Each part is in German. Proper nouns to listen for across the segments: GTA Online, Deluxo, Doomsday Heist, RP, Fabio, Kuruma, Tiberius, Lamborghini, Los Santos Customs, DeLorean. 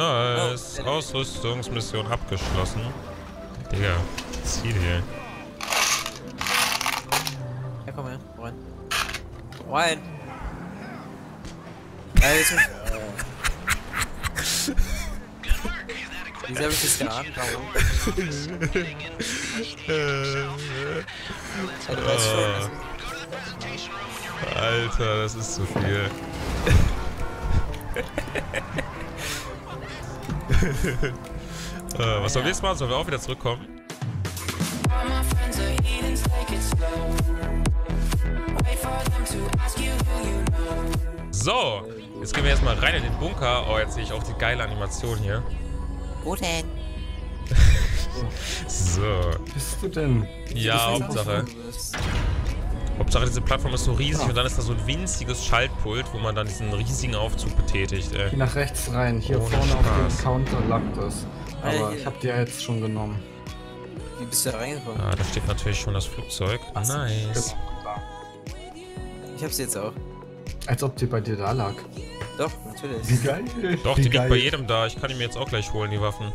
Nice. Ausrüstungsmission abgeschlossen. Digga, Ziel hier. Ja, komm her. Rein. Rein. Alter. Wieso hab ich das geahnt? Alter, das ist zu viel. Was sollen wir jetzt machen? Sollen wir auch wieder zurückkommen? So, jetzt gehen wir erstmal rein in den Bunker. Oh, jetzt sehe ich auch die geile Animation hier. Wo denn? So. Bist du denn? Ja, Hauptsache. Hauptsache, diese Plattform ist so riesig und dann ist da so ein winziges Schaltpult, wo man dann diesen riesigen Aufzug betätigt. Ey. Geh nach rechts rein, hier vorne Spaß. Auf dem Counter lag das. Aber ich hab die ja jetzt schon genommen. Wie bist du da reingekommen? Ah, da steht natürlich schon das Flugzeug. Ah, nice. Ich hab's jetzt auch. Als ob die bei dir da lag. Doch, natürlich. Wie geil. Doch, die liegt bei jedem da. Ich kann die mir jetzt auch gleich holen, die Waffen.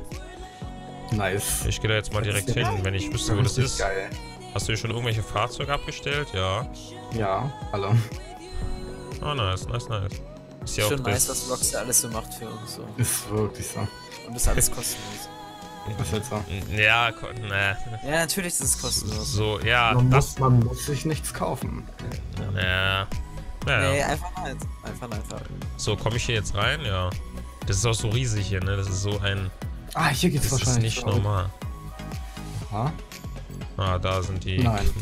Nice. Ich gehe da jetzt mal direkt hin, wenn ich wüsste, wo das ist. Geil. Hast du hier schon irgendwelche Fahrzeuge abgestellt? Ja. Ja, alle. Oh, nice, nice, nice. Ist ja auch schon nice, was Rockstar alles so macht für uns. So. Ist wirklich so. Und das ist alles kostenlos. Das ist halt so. Ja, ne. Ja, natürlich ist es kostenlos. So, ja. Man muss sich nichts kaufen. Ja. Naja. Nee, einfach halt. Einfach. So, komme ich hier jetzt rein? Ja. Das ist auch so riesig hier, ne? Das ist so ein... Ah, hier geht's wahrscheinlich. Das ist nicht normal. Aha. Ah, da sind die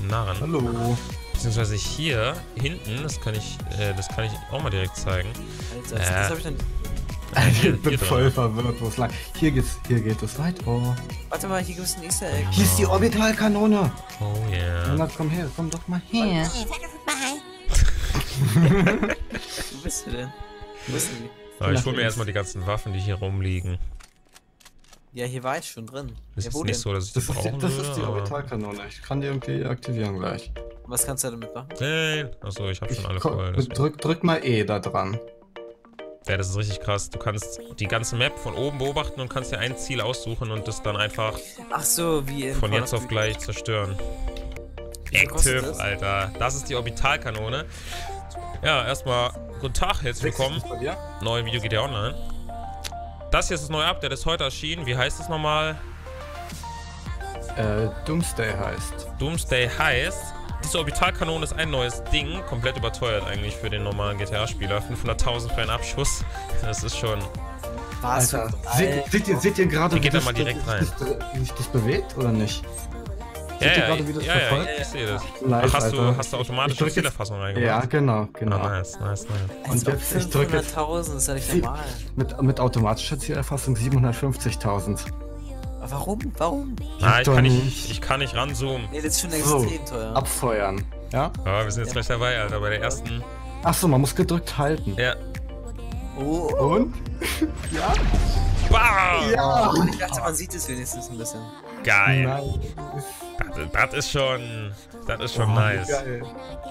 Narren. Hallo. Beziehungsweise hier hinten, das kann ich auch mal direkt zeigen. Also, das hab ich dann... Ich bin voll verwirrt, wo es lang... Hier geht es weiter. Warte mal, hier gibt's ein Easter Egg. Hier ist die Orbitalkanone. Oh yeah. Na, komm her, komm doch mal her. Wo bist du denn? Wo bist du? Ich hol mir erstmal die ganzen Waffen, die hier rumliegen. Ja, hier war ich schon drin. Das ist nicht so, dass ich die brauchen würde. Das ist die Orbitalkanone. Ich kann die irgendwie aktivieren gleich. Was kannst du damit machen? Nein. Achso, ich hab schon alle voll. Drück mal E da dran. Ja, das ist richtig krass. Du kannst die ganze Map von oben beobachten und kannst dir ein Ziel aussuchen und das dann einfach von jetzt auf gleich zerstören. Active, Alter. Das ist die Orbitalkanone. Ja, erstmal guten Tag, herzlich willkommen. Neues Video GTA Online. Das hier ist das neue Update, das ist heute erschienen. Wie heißt es nochmal? Doomsday Heist. Doomsday Heist. Diese Orbitalkanone ist ein neues Ding. Komplett überteuert eigentlich für den normalen GTA-Spieler. 500.000 für einen Abschuss. Das ist schon... Alter, seht ihr gerade... Wie geht da mal direkt rein? Ist das bewegt oder nicht? Ja, ich sehe das. Nice. Ach, hast du automatisch eine Zielerfassung reingemacht? Ja, genau. Ah, nice. Und jetzt, ich drücke 500.000, ist ja nicht normal. Mit automatischer Zielerfassung 750.000. Warum? Ich kann nicht ranzoomen. Nee, das ist schon extrem teuer. Abfeuern, ja? Aber wir sind jetzt gleich dabei, Alter, bei der ersten... Achso, man muss gedrückt halten. Ja. Oh. Und? Ja? Wow! Ja! Ich dachte, man sieht es wenigstens ein bisschen. Geil. Nice. Das ist schon nice. Geil.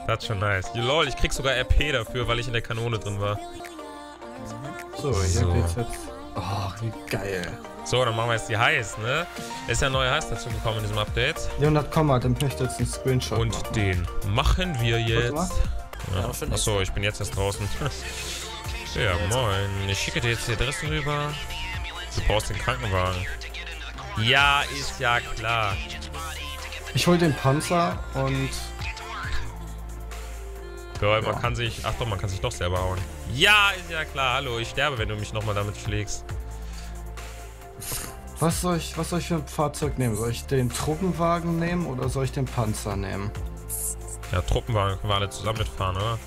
Das ist schon nice. Lol, ich krieg sogar RP dafür, weil ich in der Kanone drin war. So. Geht's jetzt. Oh, wie geil. So, dann machen wir jetzt die Heist, ne? Es ist ja ein neuer Heist dazu gekommen in diesem Update. 100, dann möchte ich jetzt einen Screenshot machen. Den machen wir jetzt. Ja. Achso, ich bin jetzt erst draußen. Ja, moin. Ich schicke dir jetzt die Adresse rüber. Du brauchst den Krankenwagen. Ja, ist ja klar. Ich hol den Panzer und... Girl, man kann sich... Ach doch, man kann sich doch selber hauen. Ja, ist ja klar. Hallo, ich sterbe, wenn du mich nochmal damit schlägst. Was soll ich für ein Fahrzeug nehmen? Soll ich den Truppenwagen nehmen oder soll ich den Panzer nehmen? Ja, Truppenwagen können wir alle zusammen mitfahren, oder?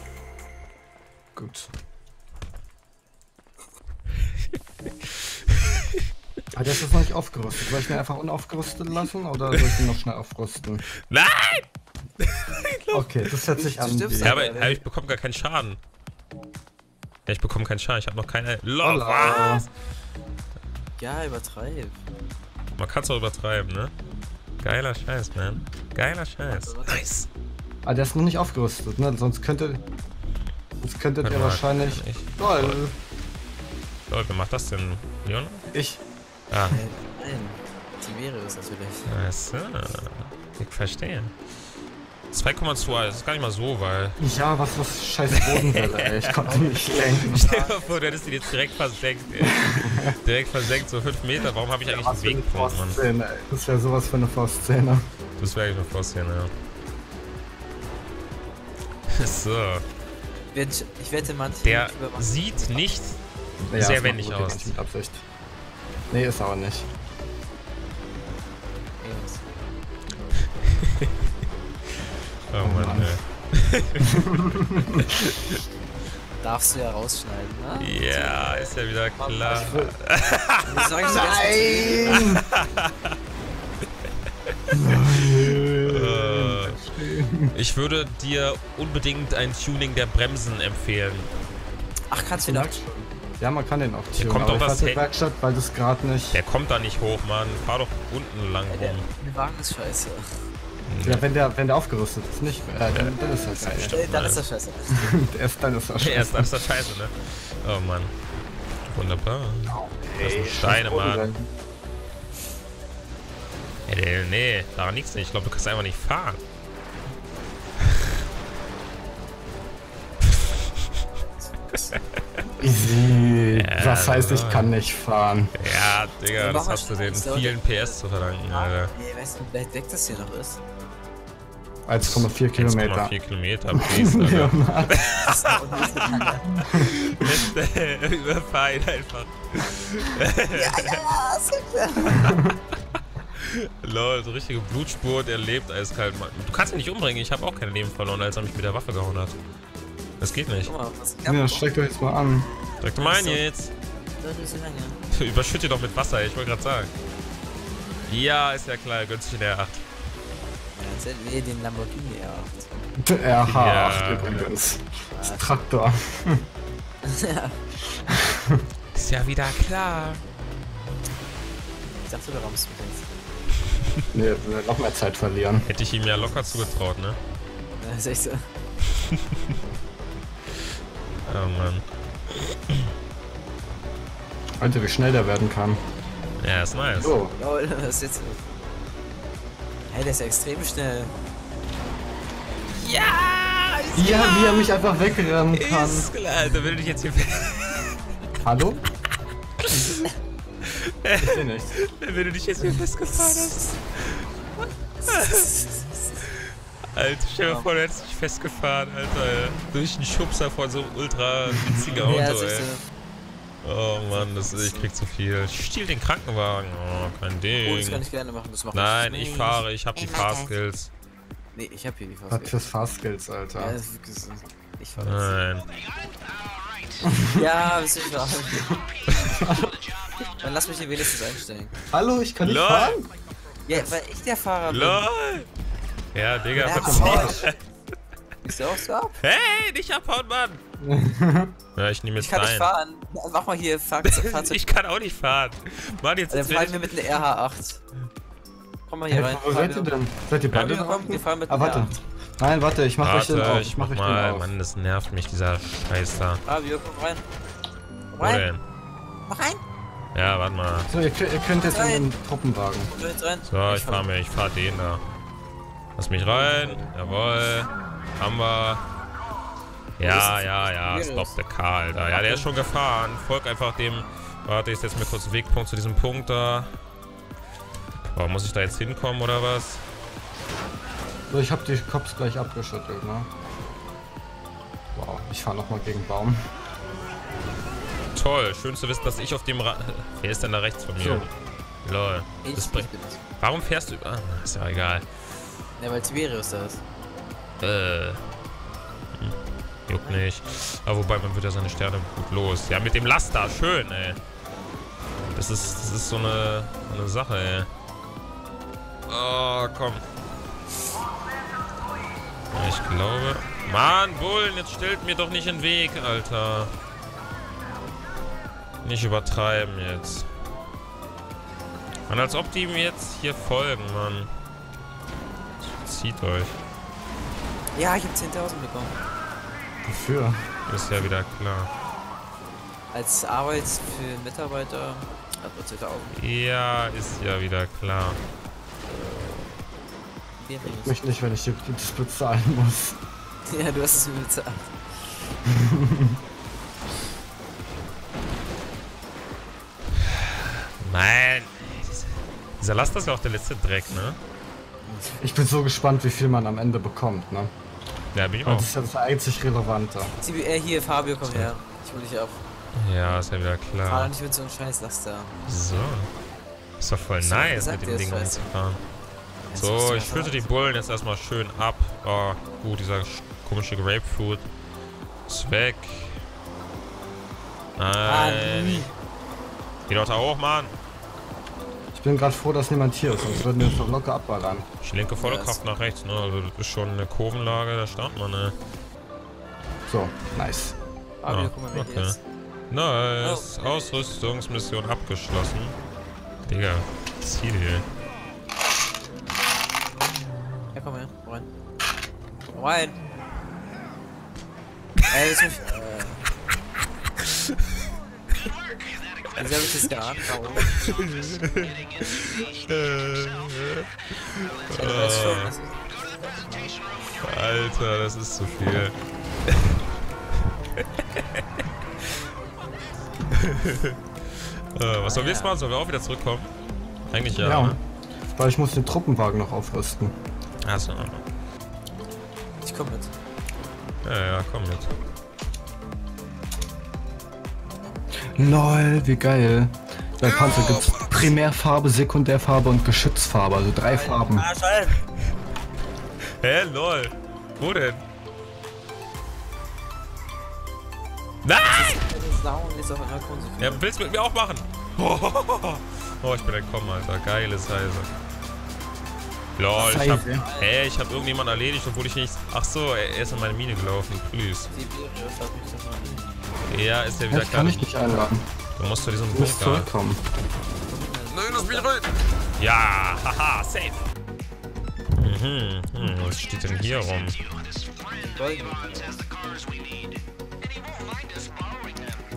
Gut. Ah, der ist jetzt noch nicht aufgerüstet. Soll ich ihn einfach unaufgerüstet lassen oder soll ich ihn noch schnell aufrüsten? Nein! Okay, das hört sich an. Ja, aber ich bekomme gar keinen Schaden. Ja, ich bekomme keinen Schaden. Ich habe noch keine... LOL, was? Ja, übertreib. Man kann es auch übertreiben, ne? Geiler Scheiß, man. Geiler Scheiß. Nice. Ah, der ist noch nicht aufgerüstet, ne? Sonst könntet ihr wahrscheinlich... LOL. Leute, wer macht das denn? Leon? Ich. Ah. Nein, Tiberius natürlich. Achso. Ich verstehe. 2,2, das ist gar nicht mal so, weil... Ja, was ist scheiß Bodenwelle, ey. Ich konnte nicht lenken. Stell dir mal vor, du hättest die jetzt direkt versenkt, ey. Direkt versenkt, so 5 Meter. Warum habe ich eigentlich einen Wegpunkt, Mann? Das wäre sowas für eine Faustszene. Das wäre eigentlich eine Faustszene, ja. So. Ich wette, manche... Der sieht nicht sehr wendig aus. Mit Absicht. Nee, ist aber nicht. Oh Mann, ey. Darfst du ja rausschneiden, ne? Ja, ist ja wieder klar. Nein! Ich würde dir unbedingt ein Tuning der Bremsen empfehlen. Ach, kannst du den auch? Ja, man kann den auch tunen. Der kommt doch was her. Werkstatt, weil das gerade nicht... Der kommt da nicht hoch, Mann. Fahr doch unten lang rum. Der Wagen ist scheiße. Ja, wenn der aufgerüstet ist, nicht mehr. Dann ist das geil. Dann ist das scheiße. Erst dann ist das scheiße. Erst dann ist das scheiße, ne? Oh Mann. Wunderbar. Das sind Steine, Mann. Ey, nee, daran liegt's nicht. Ich glaube, du kannst einfach nicht fahren. Easy. Das heißt, ich kann nicht fahren. Ja, Digga, das hast du den vielen PS zu verdanken, Alter. Nee, weißt du, wie weit weg das hier noch ist? 1,4 Kilometer. 1,4 Kilometer, please, Alter. Überfahr ihn einfach. Lol, so richtige Blutspur, der lebt eiskalt, Mann. Du kannst ihn nicht umbringen, ich habe auch kein Leben verloren, als er mich mit der Waffe gehauen hat. Das geht nicht. Ja, streckt euch jetzt mal an. Streckt mal an jetzt. Überschütt ihr doch mit Wasser, ich wollte gerade sagen. Ja, ist ja klar, gönnst du den R8. Ja, jetzt hätten wir den Lamborghini R8. Der R8 übrigens. Das Traktor. Ja. Ist ja wieder klar. Ich dachte, du rammst mich jetzt. Nee, noch mehr Zeit verlieren. Hätte ich ihm ja locker zugetraut, ne? Das ist echt so. Oh Mann. Alter, wie schnell der werden kann. Ja, ist nice. Oh. Lol, was ist jetzt? Hey, der ist ja extrem schnell. Ja! Ja, wie er mich einfach wegrennen kann. Ist klar, Alter, will ich jetzt hier... Hallo? Ich seh nichts. Wenn du dich jetzt hier festgefahren hast... Alter, stell dir vor, du hättest dich festgefahren, Alter. Durch einen Schubser von so einem ultra witzigen Auto, ja, ey. Oh Mann, das, ich krieg zu viel. Stehl den Krankenwagen. Oh, kein Ding. Oh, das kann ich gerne machen. Das macht Nein, ich nicht. Fahre, ich hab die Fahrskills. Nee, ich hab hier die Fahrskills. Was fürs Fahrskills, Alter? Ja, das ist wirklich so. Ich fahr das. Nein. Ja, bist du verarschen. Dann lass mich hier wenigstens einstellen. Hallo, ich kann nicht fahren? Ja, weil ich der Fahrer bin. LOL! Ja, Digga, verzieh. Bist du auch so ab? Hey, nicht abhauen, Mann! Ja, ich nehme jetzt rein. Ich kann nicht fahren. Mach mal hier, Fahrzeug. Ich kann auch nicht fahren. Mann, jetzt dann fahren wir mit einer RH8. Komm mal hier rein. Wo seid ihr denn? Seid ihr beide noch? Wir fahren mit einer RH8. Nein, warte, ich mach euch den auf. Ich mach euch den auf. Mann, das nervt mich, dieser Scheiß da. Fabio, komm rein. Komm rein. Mach rein. Ja, warte mal. So, ihr könnt jetzt in den Truppenwagen. So, ich fahr den da. Lass mich rein, jawohl, haben wir. Ja, stop the car, Alter. Ja, der ist schon gefahren. Folg einfach dem. Warte, ich setze mir kurz einen Wegpunkt zu diesem Punkt da. Boah, muss ich da jetzt hinkommen oder was? So, ich habe die Cops gleich abgeschüttelt, ne? Wow, ich fahre nochmal gegen den Baum. Toll, schön zu wissen, dass ich auf dem Rad. Wer ist denn da rechts von mir? So. Lol. Das bringt. Warum fährst du über. Ah, ist ja egal. Ja, weil Tiberius da ist. Juckt nicht. Aber wobei, man wird ja seine Sterne gut los. Ja, mit dem Laster. Schön, ey. Das ist so eine Sache, ey. Oh, komm. Ja, ich glaube... Mann, Bullen, jetzt stellt mir doch nicht in den Weg, Alter. Nicht übertreiben jetzt. Mann, als ob die mir jetzt hier folgen, Mann. Zieht euch. Ja, ich hab 10.000 bekommen. Wofür? Ist ja wieder klar. als Arbeit für Mitarbeiter hat man circa auch. Ja, ist ja wieder klar. Ich möchte nicht, wenn ich dir das bezahlen muss. Ja, du hast es mir bezahlt. Nein! Dieser Laster ist ja auch der letzte Dreck, ne? Ich bin so gespannt, wie viel man am Ende bekommt, ne? Ja, bin ich auch. Das ist ja das einzig Relevante. Hier, Fabio, komm her. Ich hol dich ab. Ja, ist ja wieder klar. Fahr nicht mit so einem Scheißlaster. So. Ist doch voll nice, mit dem Ding umzufahren. So, ich fülle die Bullen jetzt erstmal schön ab. Oh, gut, dieser komische Grapefruit. Ist weg. Nein. Geh doch da hoch, Mann. Ich bin gerade froh, dass niemand hier ist, sonst würden wir uns doch locker abballern. Ich lenke volle Kraft nach rechts, ne? Also, das ist schon eine Kurvenlage, da starten wir, ne? So, nice. Aber wir gucken mal weg jetzt. Nice. Oh. Ausrüstungsmission abgeschlossen. Digga, Ziel hier. Ja, komm her, rein. Rein! Ey, das ist mich. Also habe ich das geahnt, warum? Alter, das ist zu viel. Was sollen wir jetzt machen? Sollen wir auch wieder zurückkommen? Eigentlich ja. Ja, weil ich muss den Truppenwagen noch aufrüsten. Achso. Ich komm mit. Ja, komm mit. LOL, wie geil. Bei Panzer gibt's Primärfarbe, Sekundärfarbe und Geschützfarbe, also 3 Farben. Ah, scheiße. Hä, lol. Wo denn? Nein! Ja, willst du mit mir auch machen? Oh, ich bin entkommen, Alter. Geile Scheiße. Lol, ich hab... Ey, ich hab irgendjemanden erledigt, obwohl ich nicht... Ach so, er ist in meine Mine gelaufen. Please. Ja, ist der wieder klar. Kann ich nicht einladen. Du musst zu diesem Bunker kommen. Nein, lass mich rein! Ja, haha, safe! Was steht denn hier rum?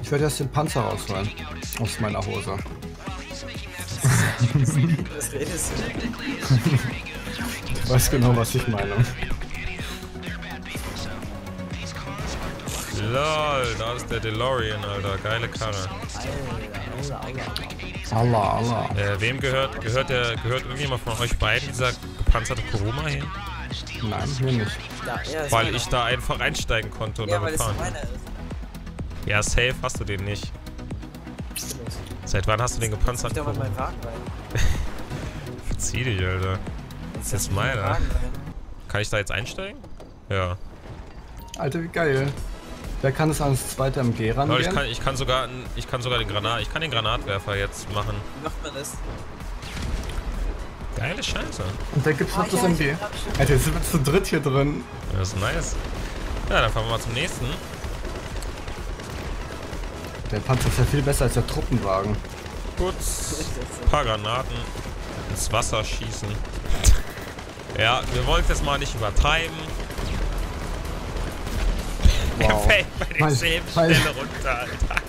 Ich werde erst den Panzer rausholen. Aus meiner Hose. Was redest du? Ich weiß genau, was ich meine. LOL, da ist der DeLorean, Alter. Geile Karre. Allah, Allah. Wem gehört irgendjemand von euch beiden dieser gepanzerte Kuruma hin? Nein, mir nicht. Ja, weil ich da einfach einsteigen konnte und damit fahren. Ja, safe hast du den nicht. Seit wann hast du den gepanzerten Kuruma? Verzieh dich, Alter. Das ist meiner. Kann ich da jetzt einsteigen? Ja. Alter, wie geil. Wer kann es ans zweite MG ran? Ich kann sogar den Granatwerfer jetzt machen. Wie macht man das? Geile Scheiße. Und da gibt's noch das MG. Alter, jetzt sind wir zu dritt hier drin. Das ist nice. Ja, dann fahren wir mal zum nächsten. Der Panzer ist ja viel besser als der Truppenwagen. Kurz ein paar Granaten ins Wasser schießen. Ja, wir wollen es jetzt mal nicht übertreiben. Wow. Er fällt bei denselben Stelle runter, Alter.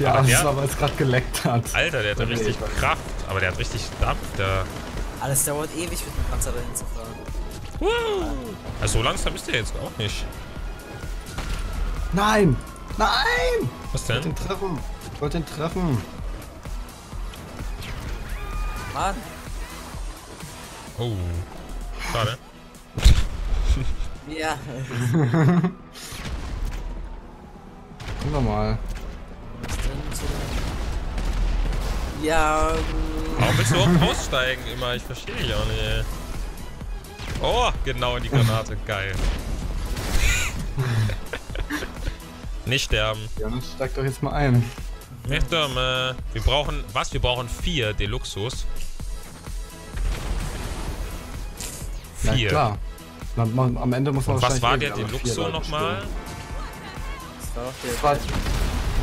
Ja, aber das war, weil es gerade geleckt hat. Alter, der hat richtig Kraft, aber der hat richtig Dampf. Alles dauert ewig, mit dem Panzer dahin zu fahren. Also so langsam ist der jetzt auch nicht. Nein! Nein! Was denn? Ich wollte ihn treffen. Ich wollte ihn treffen. Mann. Oh. Schade. Ja. Gucken wir mal. Ja. Warum willst du auch aussteigen immer? Ich verstehe dich auch nicht. Oh, genau in die Granate. Geil. Nicht sterben. Ja, dann steigt doch jetzt mal ein. Nicht sterben. Wir brauchen... Was? Wir brauchen 4 Deluxus. 4. Ja, klar. Am Ende muss man wahrscheinlich... Was war der Deluxo nochmal?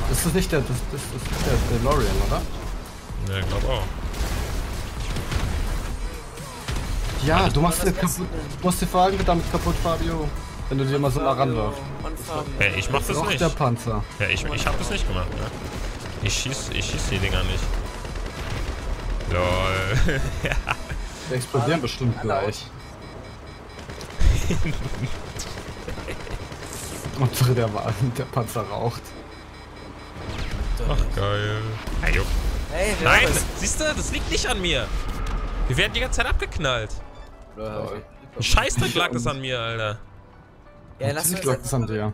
Das ist nicht der DeLorean, oder? Ja, ich glaube auch. Ja, du machst den Wagen damit kaputt, Fabio. Wenn du dir mal so nah ranläufst. Hey, ich mach das nicht. Der Panzer. Ja, ich hab das nicht gemacht, ne? Ich schieß die Dinger nicht. LOL. Die explodieren bestimmt gleich. Und der Panzer raucht. Ach, geil. Hey, nein, siehst du, das liegt nicht an mir. Wir werden die ganze Zeit abgeknallt. Scheißdreck lag das an mir, Alter. Ja, lass mich lag das an dir.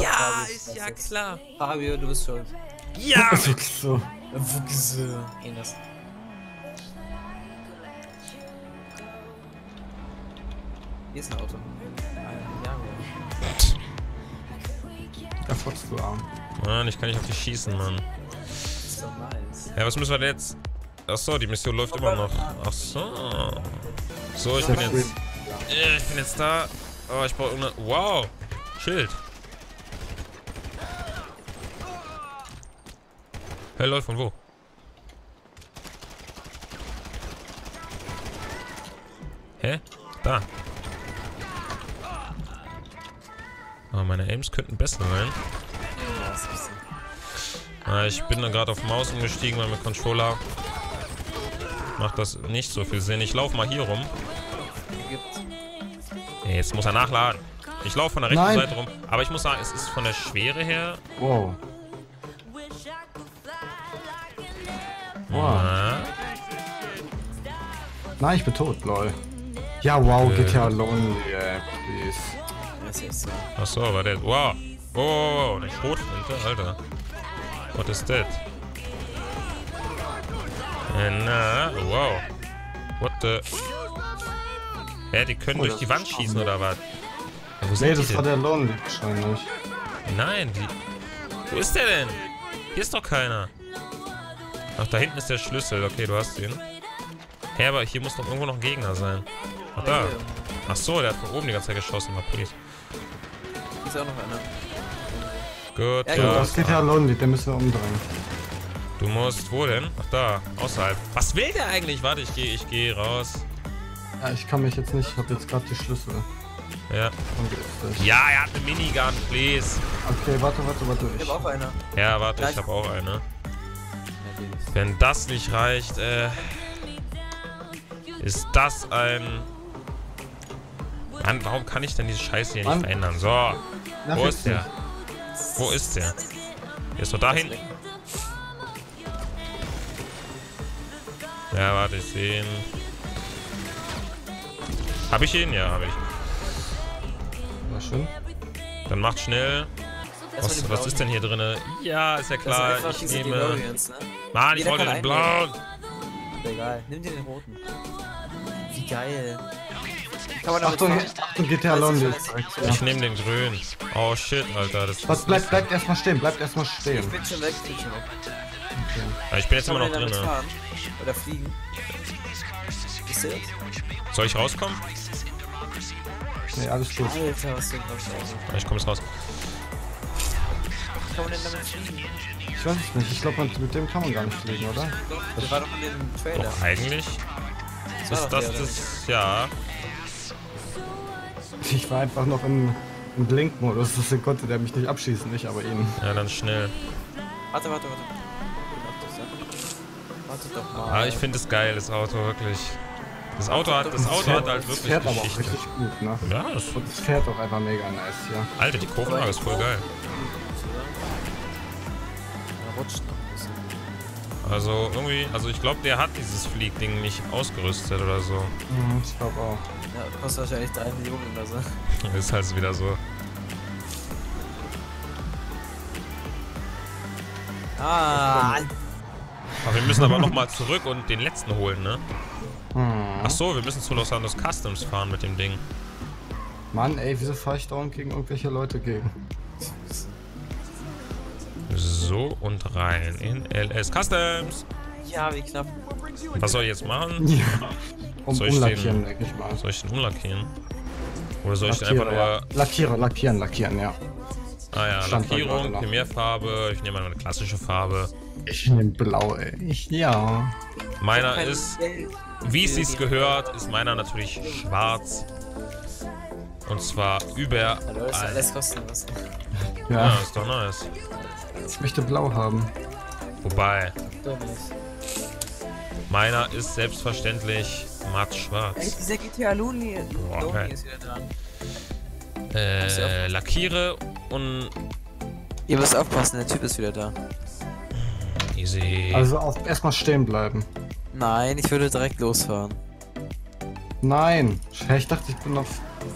Ja, ist ja klar. Fabio, du bist schuld. Ja! So. Hier ist ein Auto. Da fotzt du arm. Mann, ich kann nicht auf dich schießen, Mann. Ja, was müssen wir denn jetzt? Achso, die Mission läuft immer noch. Achso. So, ich bin jetzt. Ich bin jetzt da. Oh, ich brauche irgendeine. Wow! Schild. Hey, läuft von wo? Hä? Da. Oh, meine Aims könnten besser sein. Ah, ich bin dann gerade auf Maus umgestiegen, weil mit Controller macht das nicht so viel Sinn. Ich laufe mal hier rum. Hey, jetzt muss er nachladen. Ich laufe von der rechten Seite rum. Aber ich muss sagen, es ist von der Schwere her... Wow. Wow. Nein, ich bin tot, lol. Ja, wow, GTA Online, yeah, please. Achso, war der. Wow! Oh, eine Schrotflinte, Alter. What is that? Na, wow. What the. Hä, die können durch die Wand schießen oder was? Nee, das war der Lonely wahrscheinlich. Nein, die. Wo ist der denn? Hier ist doch keiner. Ach, da hinten ist der Schlüssel. Okay, du hast ihn. Hä, aber hier muss doch irgendwo noch ein Gegner sein. Ach, da. Ach so, der hat von oben die ganze Zeit geschossen, war poliert. Ist ja auch noch einer. Gut, ja, das geht ja Lonely, den müssen wir umdrehen. Du musst, wo denn? Ach da, außerhalb. Was will der eigentlich? Warte, ich geh raus. Ja, ich kann mich jetzt nicht, ich hab jetzt gerade die Schlüssel. Ja. Ja, er hat eine Minigun, please. Okay, warte. Ich hab auch eine. Ja, warte, gleich. Ich hab auch eine. Wenn das nicht reicht, ist das ein... Mann, warum kann ich denn diese Scheiße hier nicht verändern? So, wo ist der? Wo ist der? Der ist doch da hinten. Ja, warte, ich sehe ihn. Hab ich ihn? Ja, hab ich. War schön. Dann macht schnell. Was ist denn hier drin? Ja, ist ja klar. Ich nehme... Mann, ich wollte den blauen. Egal, nimm dir den roten. Wie geil. Achtung, GTA London. Ich nehme den grünen. Oh shit, Alter. Das was, bleibt erstmal stehen, Ich bin schon weg, Okay. Ja, ich bin jetzt immer noch drin. Oder fliegen. Soll ich rauskommen? Nee, alles gut. Alter, was du ich komm jetzt raus. Kann man denn damit fliegen? Ich weiß es nicht, ich glaube mit dem kann man gar nicht fliegen, oder? Das war doch in dem Trailer. Doch, eigentlich. Ist das das... Ja. Ich war einfach noch im Blink-Modus, deswegen konnte der mich nicht abschießen, nicht aber ihn. Ja, dann schnell. Warte. Warte doch mal. Ah, ich finde es geil, das Auto, wirklich. Das Auto hat halt wirklich Geschichte. Das fährt aber auch richtig gut, ne? Ja, das fährt auch einfach mega nice, ja. Alter, die Kurvenlage ist voll geil. Rutscht noch ein bisschen. Also irgendwie, ich glaube, der hat dieses Fliegding nicht ausgerüstet oder so. Mhm, ich glaube auch. Ja, kostet wahrscheinlich 3 Millionen oder so. Ist halt wieder so. Ah! Aber wir müssen aber nochmal zurück und den letzten holen, ne? Ach so, wir müssen zu Los Santos Customs fahren mit dem Ding. Mann, ey, wieso fahre ich dauernd gegen irgendwelche Leute gegen? So, und rein in LS Customs. Ja, wie knapp. Was soll ich jetzt machen? Ja. Soll ich umlackieren, denke ich mal. Soll ich den umlackieren? Oder soll ich den einfach nur... Lackieren, ja. Ah ja, Lackierung, Primärfarbe. Ich nehme mal eine klassische Farbe. Ich nehme blau, ey. Ja. Meiner ist, wie es sich gehört, ist meiner natürlich schwarz. Und zwar überall. Hallo, ist alles kostenlos. Ja. Ja, ist doch nice. Ich möchte blau haben. Wobei. Meiner ist selbstverständlich matt schwarz. Ey, dieser GTA Online ist wieder dran. Lackiere und... Ihr müsst aufpassen, der Typ ist wieder da. Easy. Also erstmal stehen bleiben. Nein, ich würde direkt losfahren. Nein, ich dachte, ich bin auf...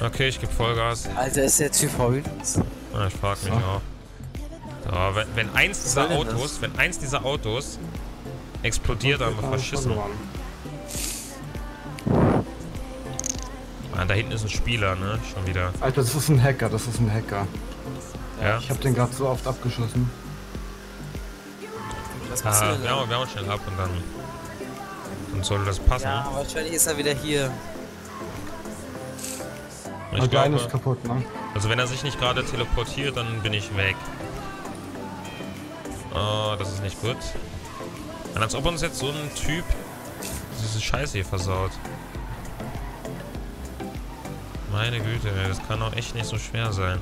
Okay, ich gebe Vollgas. Alter, ist der Typ voll. Ja, ich frag mich auch. So, wenn eins dieser Autos explodiert, dann verschissen. Ah, da hinten ist ein Spieler, ne? Schon wieder. Alter, das ist ein Hacker, das ist ein Hacker. Ja? Ich hab den gerade so oft abgeschossen. Was passiert? Wir hauen schnell ab und dann... Und soll das passen? Ja, wahrscheinlich ist er wieder hier. Ich glaube, ist kaputt, ne? Also wenn er sich nicht gerade teleportiert, dann bin ich weg. Oh, das ist nicht gut. Und als ob uns jetzt so ein Typ diese Scheiße hier versaut. Meine Güte, das kann doch echt nicht so schwer sein.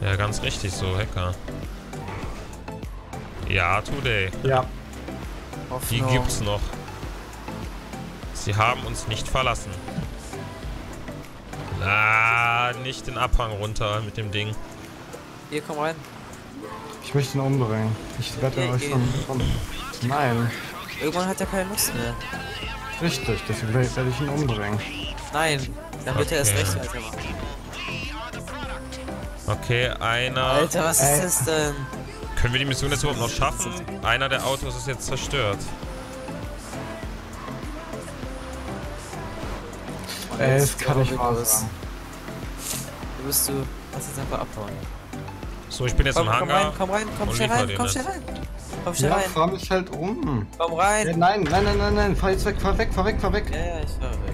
Ja, ganz richtig so, Hacker. Ja, Today. Ja. Die gibt's noch. Sie haben uns nicht verlassen. Ah, nicht den Abhang runter mit dem Ding. Hier, komm rein. Ich möchte ihn umbringen. Ich wette euch schon. Nein. Irgendwann hat er keine Lust mehr. Richtig, deswegen werde ich ihn umbringen. Nein, dann wird er erst recht weitermachen. Okay, einer... Alter, was ist das denn? Können wir die Mission jetzt überhaupt noch schaffen? Einer der Autos ist jetzt zerstört. Das kann ich raus. Wo bist du? Lass jetzt einfach abhauen. So, ich bin jetzt im Hangar. Komm schnell rein. Komm schnell rein. Komm schnell rein. Ja, fahr mich halt um. Komm rein. Ja, nein, fahr jetzt weg, fahr weg, fahr weg, fahr weg. Ja, ja, ich fahr weg.